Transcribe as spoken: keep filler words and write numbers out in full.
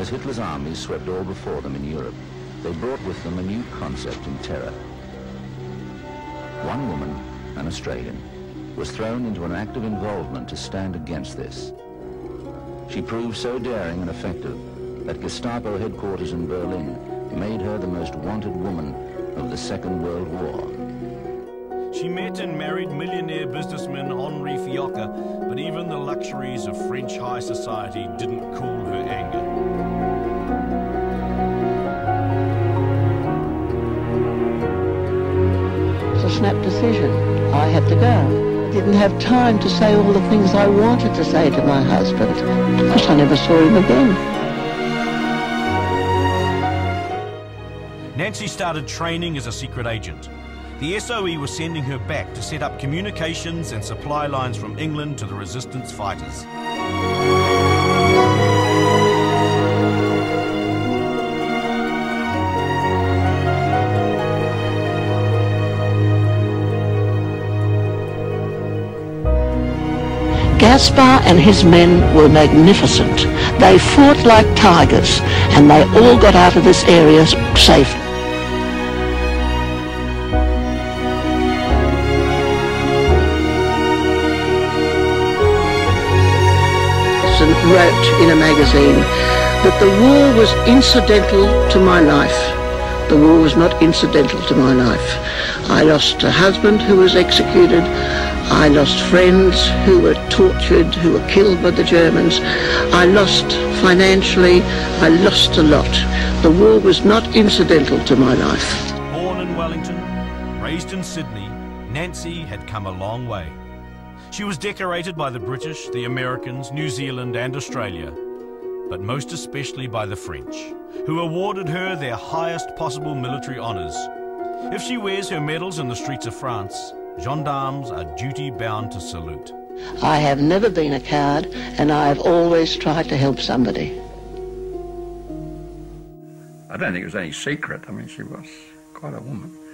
As Hitler's armies swept all before them in Europe, they brought with them a new concept in terror. One woman, an Australian, was thrown into an act of involvement to stand against this. She proved so daring and effective that Gestapo headquarters in Berlin made her the most wanted woman of the Second World War. She met and married millionaire businessman Henri Fiocca, but even the luxuries of French high society didn't cool her anger. Snap decision. I had to go. Didn't have time to say all the things I wanted to say to my husband, because I never saw him again. Nancy started training as a secret agent. The S O E was sending her back to set up communications and supply lines from England to the resistance fighters. Gaspar and his men were magnificent. They fought like tigers, and they all got out of this area safe. Wilson wrote in a magazine that the war was incidental to my life. The war was not incidental to my life. I lost a husband who was executed. I lost friends who were tortured, who were killed by the Germans. I lost financially. I lost a lot. The war was not incidental to my life. Born in Wellington, raised in Sydney, Nancy had come a long way. She was decorated by the British, the Americans, New Zealand and Australia, but most especially by the French, who awarded her their highest possible military honours. If she wears her medals in the streets of France, gendarmes are duty-bound to salute. I have never been a coward, and I have always tried to help somebody. I don't think it was any secret. I mean, she was quite a woman.